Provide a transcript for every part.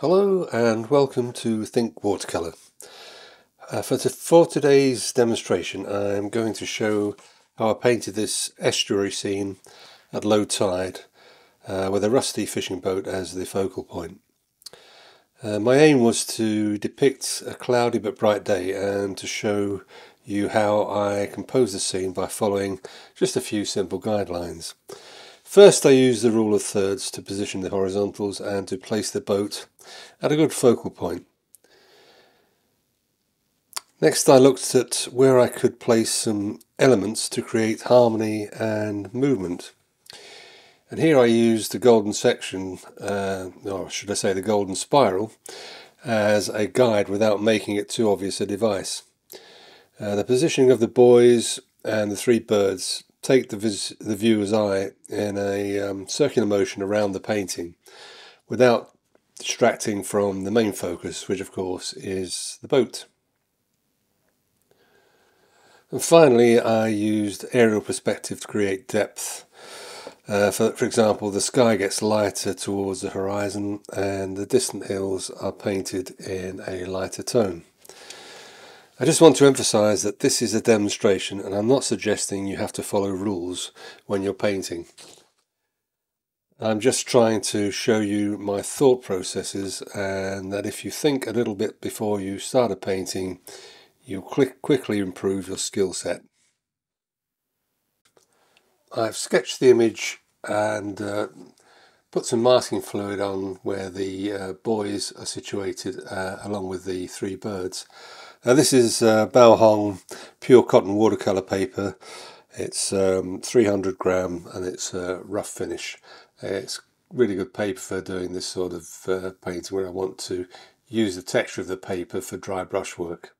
Hello and welcome to THiNK Watercolour. For today's demonstration I'm going to show how I painted this estuary scene at low tide with a rusty fishing boat as the focal point. My aim was to depict a cloudy but bright day and to show you how I composed the scene by following just a few simple guidelines. First, I used the rule of thirds to position the horizontals and to place the boat at a good focal point. Next, I looked at where I could place some elements to create harmony and movement. And here I used the golden section, or should I say the golden spiral, as a guide without making it too obvious a device. The positioning of the buoys and the three birds take the viewer's eye in a circular motion around the painting without distracting from the main focus, which of course is the boat. And finally, I used aerial perspective to create depth. For example, the sky gets lighter towards the horizon and the distant hills are painted in a lighter tone. I just want to emphasize that this is a demonstration and I'm not suggesting you have to follow rules when you're painting. I'm just trying to show you my thought processes, and that if you think a little bit before you start a painting, you'll quickly improve your skill set. I've sketched the image and put some masking fluid on where the buoys are situated along with the three birds. Now this is Bao Hong pure cotton watercolour paper. It's 300 gram and it's a rough finish. It's really good paper for doing this sort of painting where I want to use the texture of the paper for dry brush work.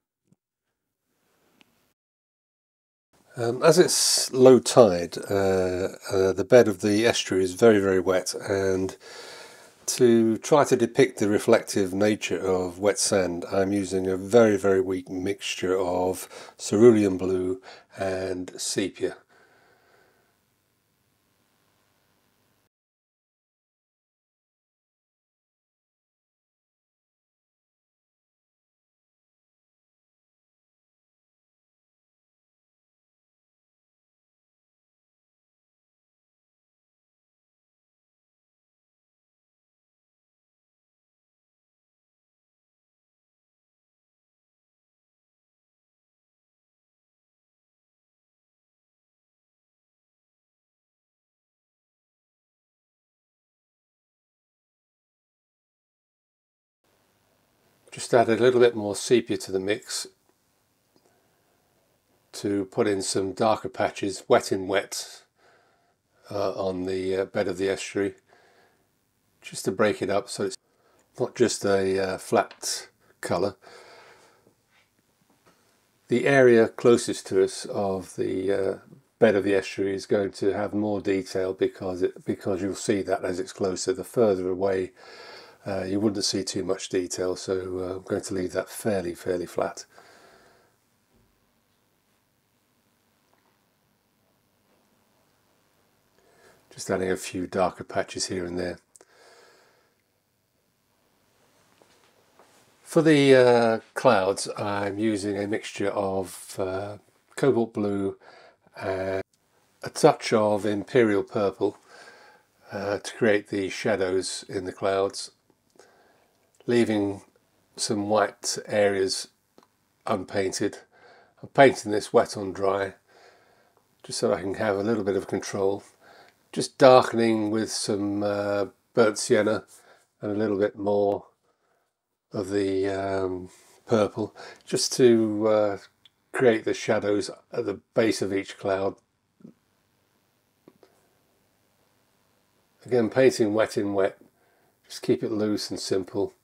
As it's low tide, the bed of the estuary is very, very wet, and to try to depict the reflective nature of wet sand, I'm using a very, very weak mixture of cerulean blue and sepia. Just added a little bit more sepia to the mix to put in some darker patches, wet in wet, on the bed of the estuary, just to break it up so it's not just a flat colour. The area closest to us of the bed of the estuary is going to have more detail because you'll see that as it's closer. The further away you wouldn't see too much detail, so I'm going to leave that fairly flat. Just adding a few darker patches here and there. For the clouds, I'm using a mixture of cobalt blue and a touch of imperial purple to create the shadows in the clouds, leaving some white areas unpainted. I'm painting this wet on dry just so I can have a little bit of control. Just darkening with some burnt sienna and a little bit more of the purple, just to create the shadows at the base of each cloud. Again, painting wet in wet, just keep it loose and simple.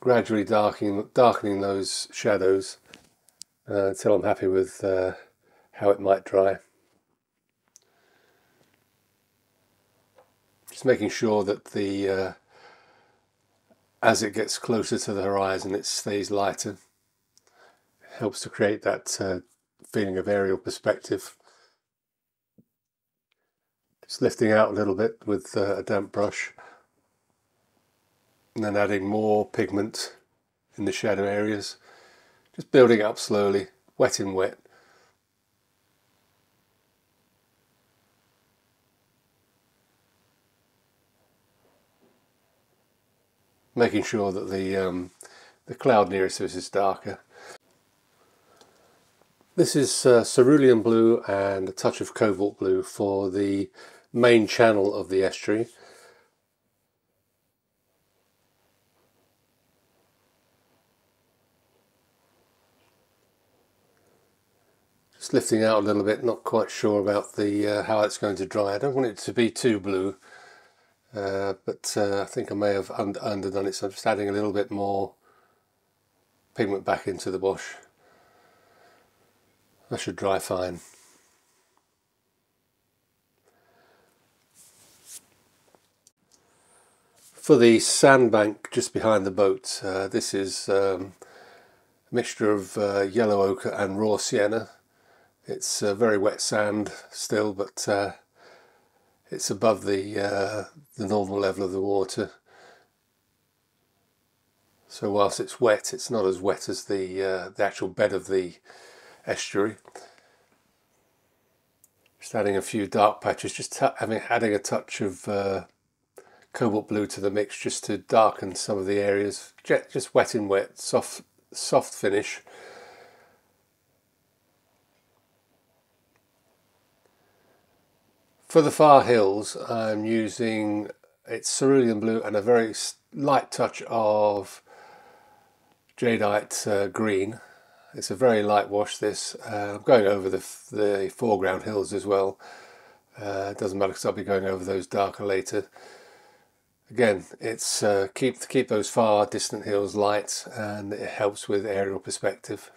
Gradually darkening those shadows until I'm happy with how it might dry. Just making sure that the as it gets closer to the horizon, it stays lighter. It helps to create that feeling of aerial perspective. Just lifting out a little bit with a damp brush. and then adding more pigment in the shadow areas, just building up slowly, wet in wet. Making sure that the cloud nearest to us is darker. This is cerulean blue and a touch of cobalt blue for the main channel of the estuary. Just lifting out a little bit, not quite sure about the how it's going to dry. I don't want it to be too blue, but I think I may have underdone it, so I'm just adding a little bit more pigment back into the wash. That should dry fine. For the sandbank just behind the boat, this is a mixture of yellow ochre and raw sienna. It's very wet sand still, but it's above the normal level of the water. So whilst it's wet, it's not as wet as the actual bed of the estuary. Just adding a few dark patches, just adding a touch of cobalt blue to the mix just to darken some of the areas. Just wet in wet, soft finish. For the far hills, I'm using cerulean blue and a very light touch of jadeite green. It's a very light wash, this. I'm going over the foreground hills as well. It doesn't matter because I'll be going over those darker later. Again, it's keep those far distant hills light, and it helps with aerial perspective.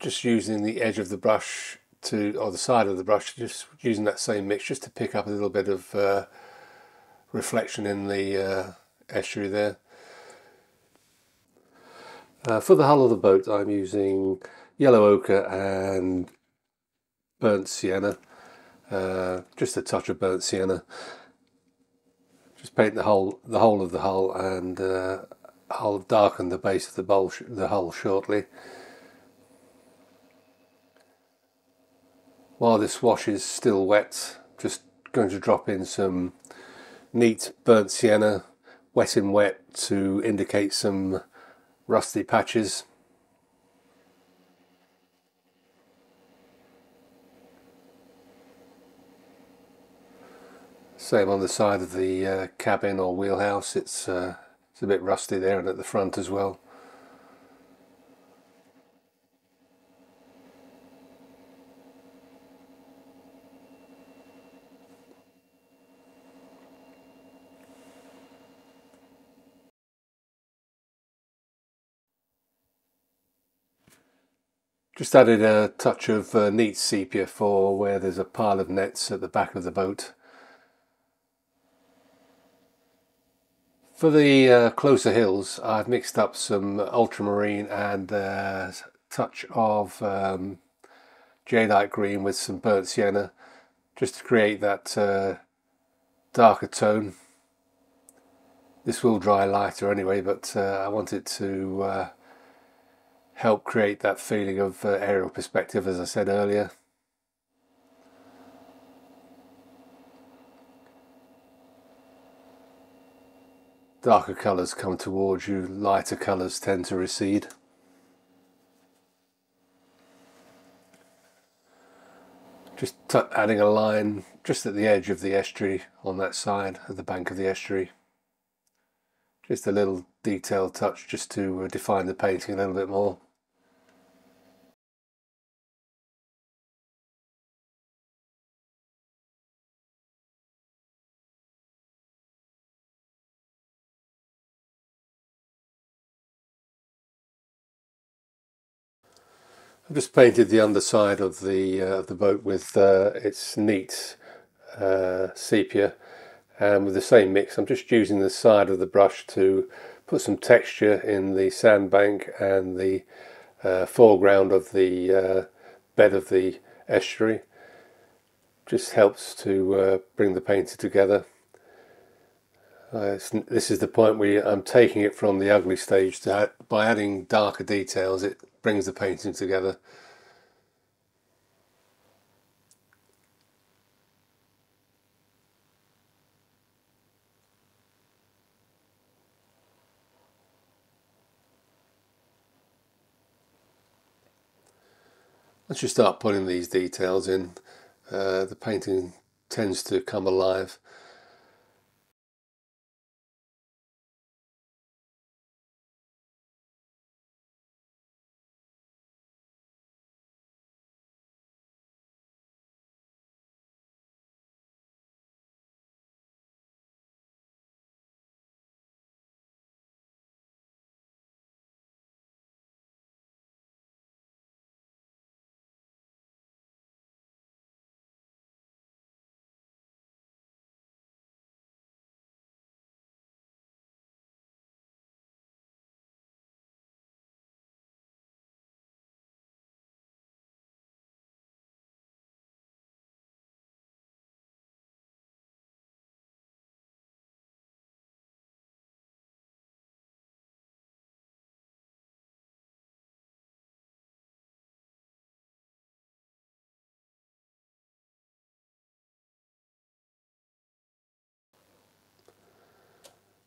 Just using the edge of the brush to, or the side of the brush, just using that same mix just to pick up a little bit of reflection in the estuary there. For the hull of the boat, I'm using yellow ochre and burnt sienna. Just a touch of burnt sienna. Just paint the whole of the hull, and I'll darken the base of the hull shortly. While this wash is still wet, just going to drop in some neat burnt sienna, wet in wet, to indicate some rusty patches. Same on the side of the cabin or wheelhouse, it's a bit rusty there, and at the front as well. Just added a touch of neat sepia for where there's a pile of nets at the back of the boat. For the closer hills, I've mixed up some ultramarine and a touch of jadeite green with some burnt sienna, just to create that darker tone. This will dry lighter anyway, but I want it to help create that feeling of aerial perspective, as I said earlier. Darker colours come towards you, lighter colours tend to recede. Just adding a line just at the edge of the estuary on that side, at the bank of the estuary. Just a little detail touch just to define the painting a little bit more. I've just painted the underside of the boat with its neat sepia, and with the same mix I'm just using the side of the brush to put some texture in the sandbank and the foreground of the bed of the estuary. Just helps to bring the painting together. This is the point where I'm taking it from the ugly stage to, by adding darker details, it brings the painting together. Once you start putting these details in, the painting tends to come alive.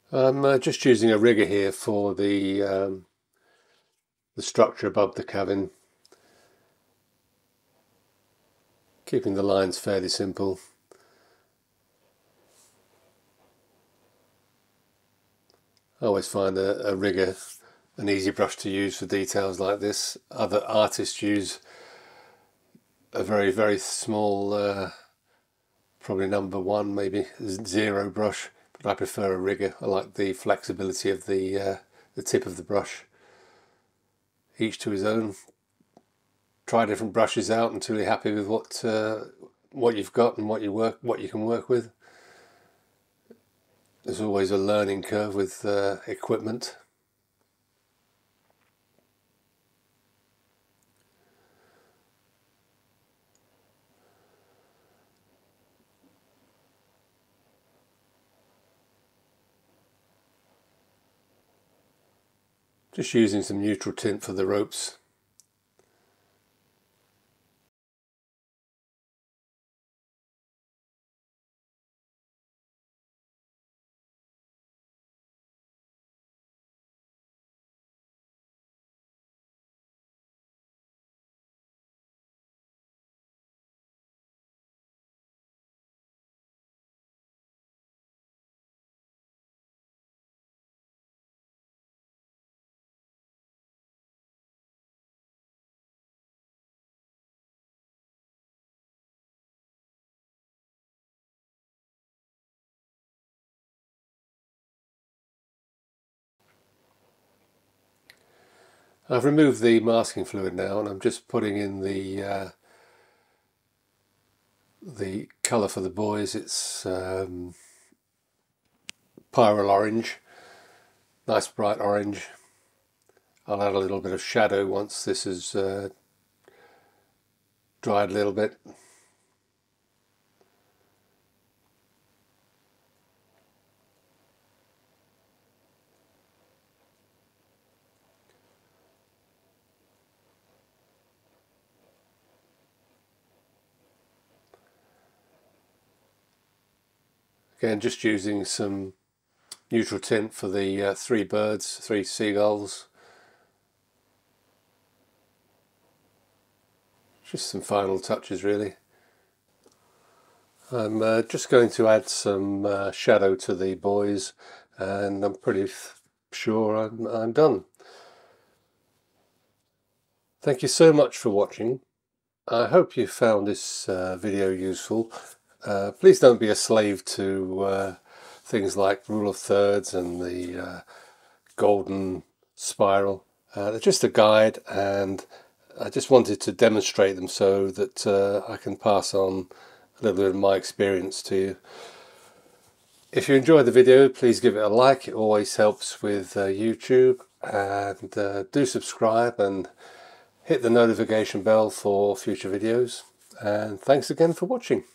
I'm just using a rigger here for the structure above the cabin, keeping the lines fairly simple. I always find a rigger an easy brush to use for details like this. Other artists use a very, very small, probably number one, maybe zero brush. But I prefer a rigger. I like the flexibility of the tip of the brush. Each to his own. Try different brushes out until you're happy with what you've got and what you can work with. There's always a learning curve with equipment. Just using some neutral tint for the ropes. I've removed the masking fluid now, and I'm just putting in the colour for the boys. It's pyro orange, nice bright orange. I'll add a little bit of shadow once this is dried a little bit. Again, just using some neutral tint for the three birds, three seagulls. Just some final touches, really. I'm just going to add some shadow to the boys, and I'm pretty sure I'm done. Thank you so much for watching. I hope you found this video useful. Please don't be a slave to things like rule of thirds and the golden spiral. They're just a guide, and I just wanted to demonstrate them so that I can pass on a little bit of my experience to you. If you enjoyed the video, please give it a like. It always helps with YouTube, and do subscribe and hit the notification bell for future videos. And thanks again for watching.